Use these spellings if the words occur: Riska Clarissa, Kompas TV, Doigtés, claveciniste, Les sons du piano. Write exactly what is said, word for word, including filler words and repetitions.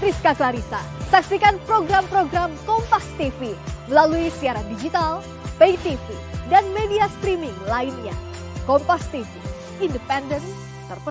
Riska Clarissa, saksikan program-program Kompas T V melalui siaran digital, pay T V, dan media streaming lainnya. Kompas T V, independen, terpercaya.